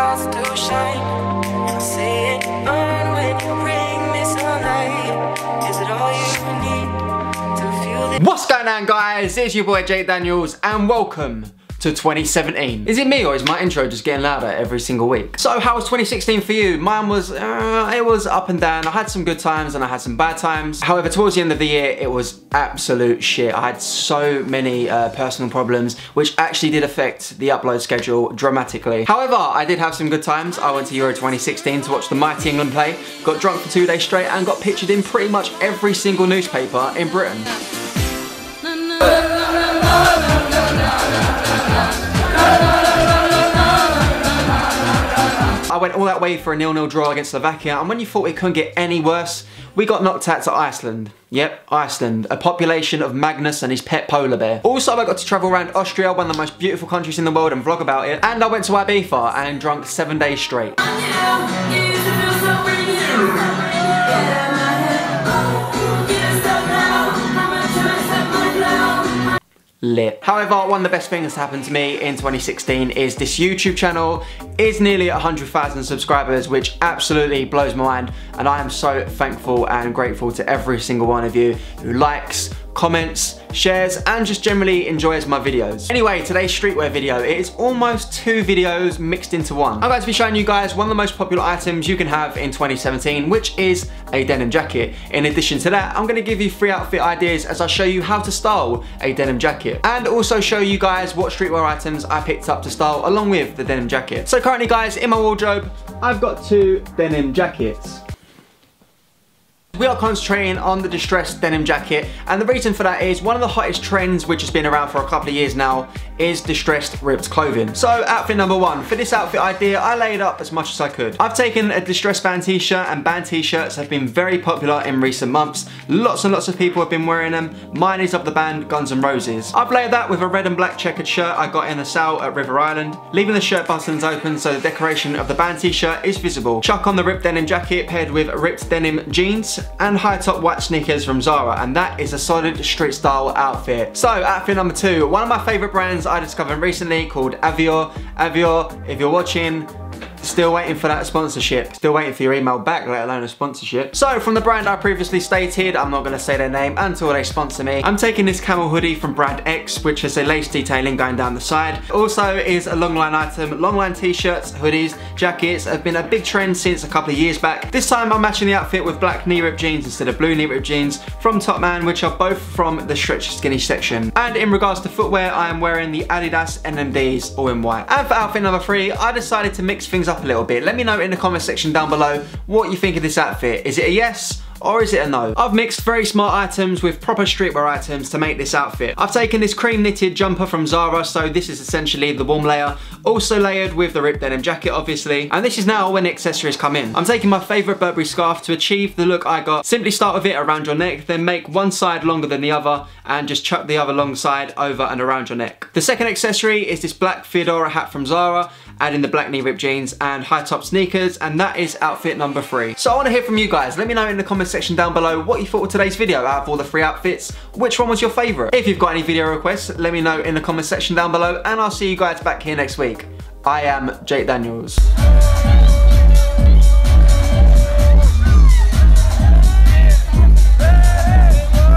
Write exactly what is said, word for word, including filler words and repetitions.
stars do shine. I see it burn when you bring me sunlight. Is it all you need to feel it? What's going on, guys? It's your boy Jake Daniels, and welcome to twenty seventeen. Is it me, or is my intro just getting louder every single week? So how was twenty sixteen for you? Mine was, uh, it was up and down. I had some good times and I had some bad times. However, towards the end of the year, it was absolute shit. I had so many uh, personal problems, which actually did affect the upload schedule dramatically. However, I did have some good times. I went to Euro twenty sixteen to watch the mighty England play, got drunk for two days straight, and got pictured in pretty much every single newspaper in Britain. I went all that way for a nil nil draw against Slovakia, and when you thought it couldn't get any worse, we got knocked out to Iceland. Yep, Iceland, a population of Magnus and his pet polar bear. Also, I got to travel around Austria, one of the most beautiful countries in the world, and vlog about it. And I went to Ibiza and drunk seven days straight. Lit. However, one of the best things that's happened to me in twenty sixteen is this YouTube channel is nearly one hundred thousand subscribers, which absolutely blows my mind, and I am so thankful and grateful to every single one of you who likes, comments, shares, and just generally enjoys my videos. Anyway, today's streetwear video, it is almost two videos mixed into one. I'm going to be showing you guys one of the most popular items you can have in twenty seventeen, which is a denim jacket. In addition to that, I'm going to give you three outfit ideas as I show you how to style a denim jacket, and also show you guys what streetwear items I picked up to style along with the denim jacket. So currently, guys, in my wardrobe, I've got two denim jackets. We are concentrating on the distressed denim jacket, and the reason for that is one of the hottest trends, which has been around for a couple of years now, is distressed ripped clothing. So outfit number one, for this outfit idea, I laid up as much as I could. I've taken a distressed band t-shirt, and band t-shirts have been very popular in recent months. Lots and lots of people have been wearing them. Mine is of the band Guns N' Roses. I've layered that with a red and black checkered shirt I got in a sale at River Island, leaving the shirt buttons open so the decoration of the band t-shirt is visible. Chuck on the ripped denim jacket paired with ripped denim jeans, and high top white sneakers from Zara, and that is a solid street style outfit. So outfit number two, one of my favourite brands I discovered recently called Avior. Avior, if you're watching, still waiting for that sponsorship. Still waiting for your email back, let alone a sponsorship. So from the brand I previously stated, I'm not going to say their name until they sponsor me, I'm taking this camel hoodie from brand X, which has a lace detailing going down the side. Also is a long line item. Long line t-shirts, hoodies, jackets have been a big trend since a couple of years back. This time I'm matching the outfit with black knee rip jeans instead of blue knee rip jeans from Topman, which are both from the stretch skinny section. And in regards to footwear, I am wearing the Adidas N M Ds all in white. And for outfit number three, I decided to mix things up up a little bit. Let me know in the comment section down below what you think of this outfit. Is it a yes or is it a no? I've mixed very smart items with proper streetwear items to make this outfit. I've taken this cream knitted jumper from Zara, so this is essentially the warm layer, also layered with the ripped denim jacket obviously, and this is now when the accessories come in. I'm taking my favourite Burberry scarf to achieve the look I got. Simply start with it around your neck, then make one side longer than the other, and just chuck the other long side over and around your neck. The second accessory is this black fedora hat from Zara, adding the black knee rip jeans and high top sneakers, and that is outfit number three. So I want to hear from you guys. Let me know in the comment section down below what you thought of today's video. Out of all the three outfits, which one was your favourite? If you've got any video requests, let me know in the comment section down below, and I'll see you guys back here next week. I am Jake Daniels.